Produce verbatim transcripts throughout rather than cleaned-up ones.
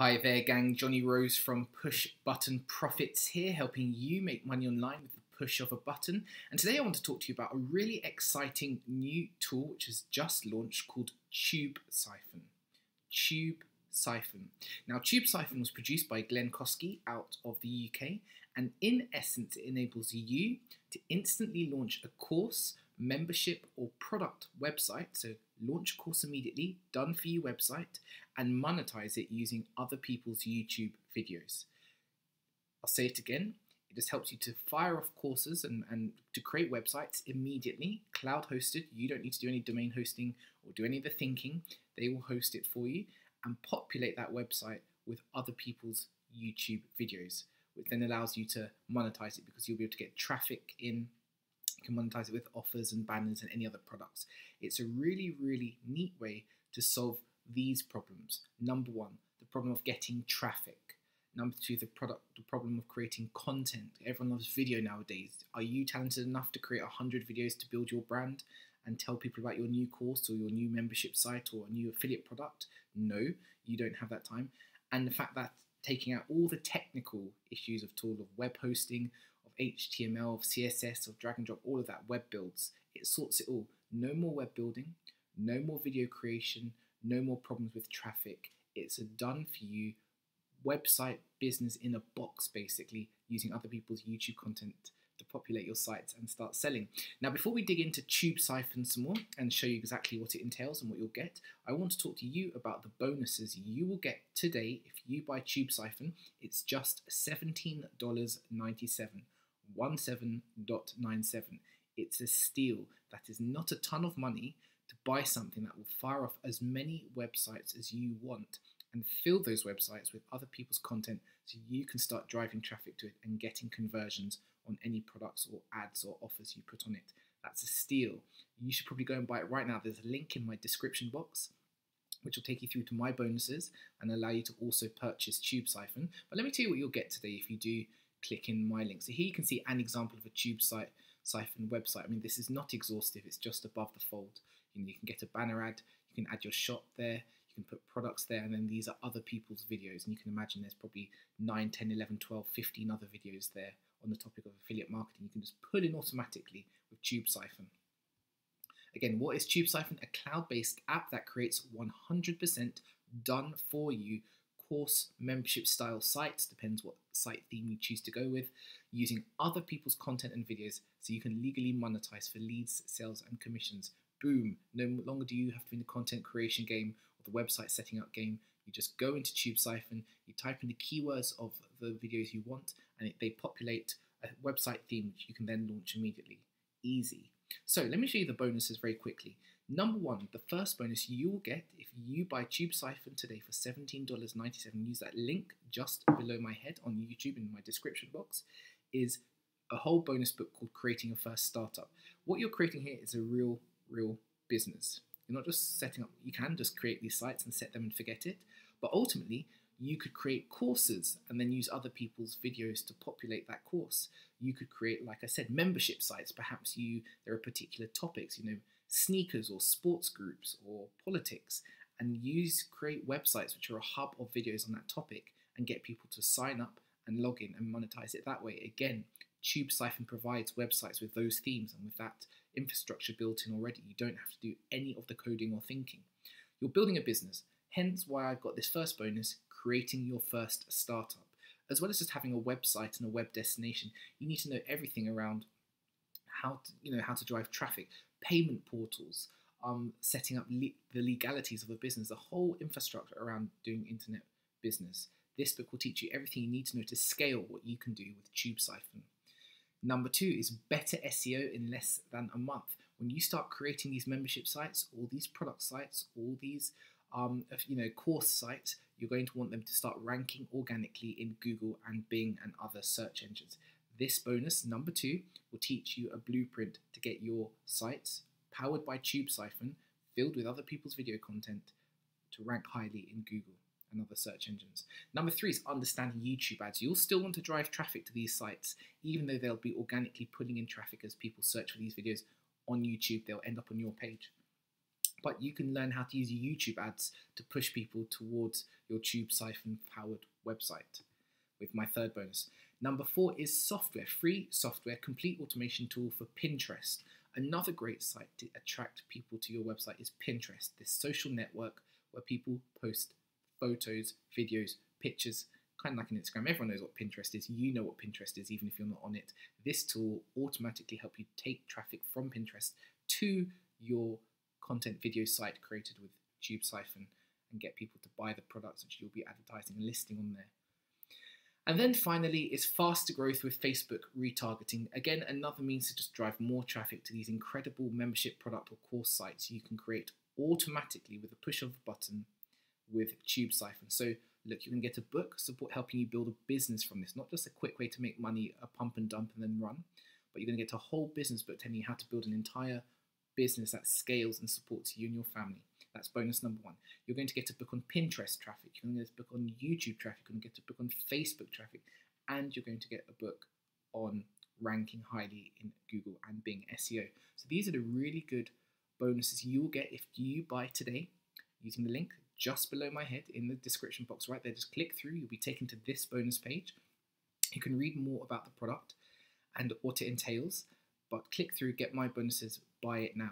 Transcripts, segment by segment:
Hi there gang, Jonny Rose from Push Button Profits here, helping you make money online with the push of a button. And today I want to talk to you about a really exciting new tool which has just launched called TubeSiphon. TubeSiphon. Now TubeSiphon was produced by Glenn Kosky out of the U K, and in essence it enables you to instantly launch a course, membership or product website, so launch a course immediately, done for you website, and monetize it using other people's YouTube videos. I'll say it again, it just helps you to fire off courses and, and to create websites immediately, cloud hosted. You don't need to do any domain hosting or do any of the thinking, they will host it for you and populate that website with other people's YouTube videos, which then allows you to monetize it because you'll be able to get traffic in. You can monetize it with offers and banners and any other products. It's a really, really neat way to solve these problems. Number one, the problem of getting traffic. Number two, the product, the problem of creating content. Everyone loves video nowadays. Are you talented enough to create one hundred videos to build your brand and tell people about your new course or your new membership site or a new affiliate product? No, you don't have that time. And the fact that taking out all the technical issues of tool of web hosting, H T M L, of C S S, of drag and drop, all of that, web builds. It sorts it all. No more web building, no more video creation, no more problems with traffic. It's a done for you website business in a box, basically, using other people's YouTube content to populate your sites and start selling. Now, before we dig into TubeSiphon some more and show you exactly what it entails and what you'll get, I want to talk to you about the bonuses you will get today if you buy TubeSiphon. It's just seventeen ninety-seven. seventeen ninety-seven. It's a steal. That is not a ton of money to buy something that will fire off as many websites as you want and fill those websites with other people's content so you can start driving traffic to it and getting conversions on any products or ads or offers you put on it. That's a steal. You should probably go and buy it right now. There's a link in my description box which will take you through to my bonuses and allow you to also purchase TubeSiphon. But let me tell you what you'll get today if you do click in my link. So here you can see an example of a TubeSiphon website. I mean, this is not exhaustive, it's just above the fold. You know, you can get a banner ad, you can add your shop there, you can put products there, and then these are other people's videos. And you can imagine there's probably nine, ten, eleven, twelve, fifteen other videos there on the topic of affiliate marketing. You can just put in automatically with TubeSiphon. Again, what is TubeSiphon? A cloud-based app that creates one hundred percent done for you course membership style sites, depends what site theme you choose to go with, using other people's content and videos so you can legally monetize for leads, sales and commissions. Boom, no longer do you have to be in the content creation game or the website setting up game. You just go into TubeSiphon, you type in the keywords of the videos you want and it, they populate a website theme which you can then launch immediately. Easy. So let me show you the bonuses very quickly. Number one, the first bonus you will get if you buy TubeSiphon today for seventeen ninety-seven, use that link just below my head on YouTube in my description box, is a whole bonus book called Creating a First Startup. What you're creating here is a real, real business. You're not just setting up, you can just create these sites and set them and forget it, but ultimately you could create courses and then use other people's videos to populate that course. You could create, like I said, membership sites. Perhaps you, there are particular topics, you know, sneakers or sports groups or politics, and use create websites which are a hub of videos on that topic and get people to sign up and log in and monetize it that way. Again, TubeSiphon provides websites with those themes and with that infrastructure built in already. You don't have to do any of the coding or thinking. You're building a business, hence why I've got this first bonus, creating your first startup. As well as just having a website and a web destination, you need to know everything around how to, you know, how to drive traffic, payment portals, um, setting up le the legalities of a business, the whole infrastructure around doing internet business. This book will teach you everything you need to know to scale what you can do with TubeSiphon. Number two is better S E O in less than a month. When you start creating these membership sites, all these product sites, all these um, you know, course sites, you're going to want them to start ranking organically in Google and Bing and other search engines. This bonus, number two, will teach you a blueprint to get your sites, powered by TubeSiphon, filled with other people's video content, to rank highly in Google and other search engines. Number three is understanding YouTube ads. You'll still want to drive traffic to these sites, even though they'll be organically pulling in traffic as people search for these videos on YouTube. They'll end up on your page. but you can learn how to use YouTube ads to push people towards your TubeSiphon powered website, with my third bonus. Number four is software, free software, complete automation tool for Pinterest. Another great site to attract people to your website is Pinterest, this social network where people post photos, videos, pictures, kind of like an Instagram. Everyone knows what Pinterest is. You know what Pinterest is, even if you're not on it. This tool automatically helps you take traffic from Pinterest to your content video site created with TubeSiphon and get people to buy the products which you'll be advertising and listing on there. And then finally is faster growth with Facebook retargeting. Again, another means to just drive more traffic to these incredible membership product or course sites you can create automatically with a push of a button with TubeSiphon. So look, you can get a book, support helping you build a business from this, not just a quick way to make money, a pump and dump and then run, but you're going to get a whole business book telling you how to build an entire business that scales and supports you and your family. That's bonus number one. You're going to get a book on Pinterest traffic, you're going to get a book on YouTube traffic, you're going to get a book on Facebook traffic, and you're going to get a book on ranking highly in Google and Bing S E O. So these are the really good bonuses you'll get if you buy today using the link just below my head in the description box right there. Just click through, you'll be taken to this bonus page. You can read more about the product and what it entails, but click through, get my bonuses, buy it now.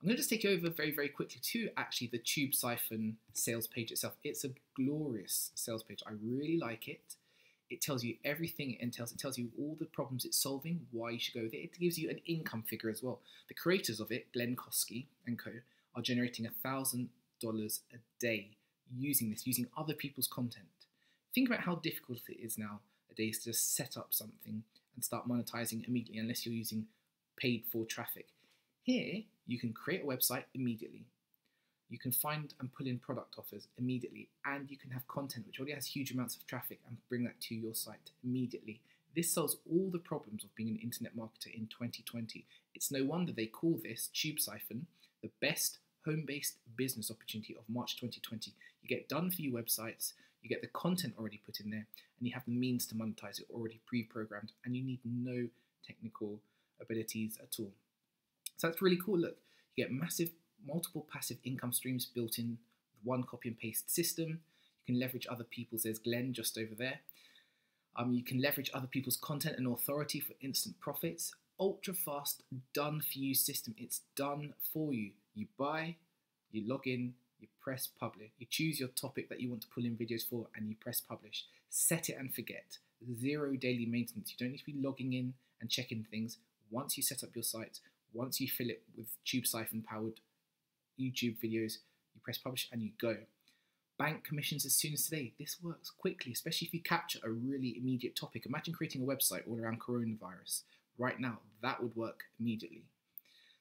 I'm going to just take you over very, very quickly to actually the TubeSiphon sales page itself. It's a glorious sales page. I really like it. It tells you everything it entails. It tells you all the problems it's solving, why you should go with it. It gives you an income figure as well. The creators of it, Glenn Kosky and co, are generating one thousand dollars a day using this, using other people's content. Think about how difficult it is nowadays to just set up something and start monetizing immediately unless you're using paid for traffic. Here, you can create a website immediately. You can find and pull in product offers immediately, and you can have content which already has huge amounts of traffic and bring that to your site immediately. This solves all the problems of being an internet marketer in twenty twenty. It's no wonder they call this TubeSiphon the best home-based business opportunity of March twenty twenty. You get done for your websites, you get the content already put in there, and you have the means to monetize it already pre-programmed, and you need no technical abilities at all. So that's really cool. Look, you get massive, multiple passive income streams built in with one copy and paste system. You can leverage other people's, there's Glenn just over there. Um, you can leverage other people's content and authority for instant profits. Ultra fast, done for you system. It's done for you. You buy, you log in, you press publish. You choose your topic that you want to pull in videos for and you press publish. Set it and forget. Zero daily maintenance. You don't need to be logging in and checking things. Once you set up your site, once you fill it with TubeSiphon powered YouTube videos, you press publish and you go. Bank commissions as soon as today. This works quickly, especially if you capture a really immediate topic. Imagine creating a website all around coronavirus. Right now, that would work immediately.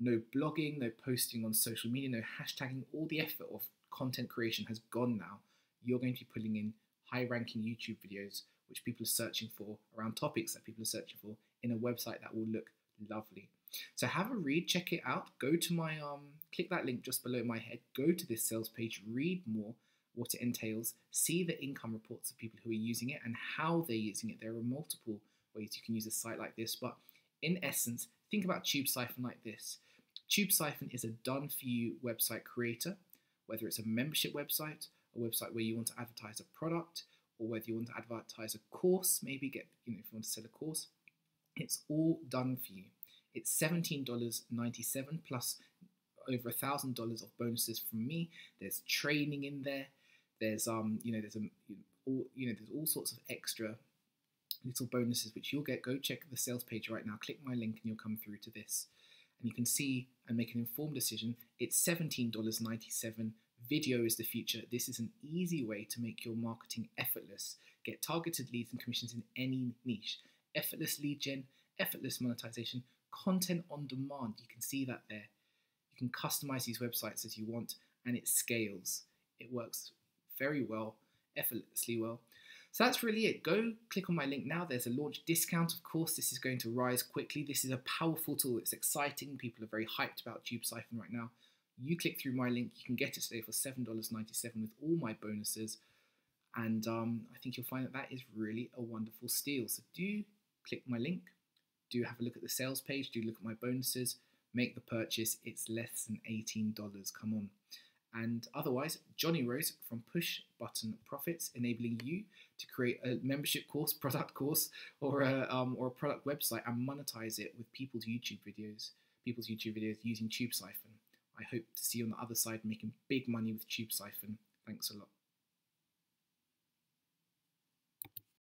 No blogging, no posting on social media, no hashtagging. All the effort of content creation has gone now. You're going to be pulling in high ranking YouTube videos, which people are searching for, around topics that people are searching for, in a website that will look lovely. So have a read, check it out, go to my, um, click that link just below my head, go to this sales page, read more what it entails, see the income reports of people who are using it and how they're using it. There are multiple ways you can use a site like this, but in essence, think about TubeSiphon like this. TubeSiphon is a done for you website creator, whether it's a membership website, a website where you want to advertise a product, or whether you want to advertise a course, maybe get, you know, if you want to sell a course, it's all done for you. It's seventeen ninety-seven plus over a thousand dollars of bonuses from me. There's training in there. There's um, you know, there's um, you know, all you know, there's all sorts of extra little bonuses which you'll get. Go check the sales page right now. Click my link and you'll come through to this, and you can see and make an informed decision. It's seventeen ninety-seven. Video is the future. This is an easy way to make your marketing effortless. Get targeted leads and commissions in any niche. Effortless lead gen. Effortless monetization. Content on demand, you can see that there. You can customize these websites as you want and it scales. It works very well, effortlessly well. So that's really it. Go click on my link now. There's a launch discount. Of course, this is going to rise quickly. This is a powerful tool. It's exciting. People are very hyped about TubeSiphon right now. You click through my link. You can get it today for seven ninety-seven with all my bonuses. And um, I think you'll find that that is really a wonderful steal. So do click my link. Do have a look at the sales page, do look at my bonuses, make the purchase. It's less than eighteen dollars. Come on. And otherwise, Jonny Rose from Push Button Profits, enabling you to create a membership course, product course, or a, um, or a product website and monetize it with people's YouTube videos, people's YouTube videos using TubeSiphon. I hope to see you on the other side making big money with TubeSiphon. Thanks a lot.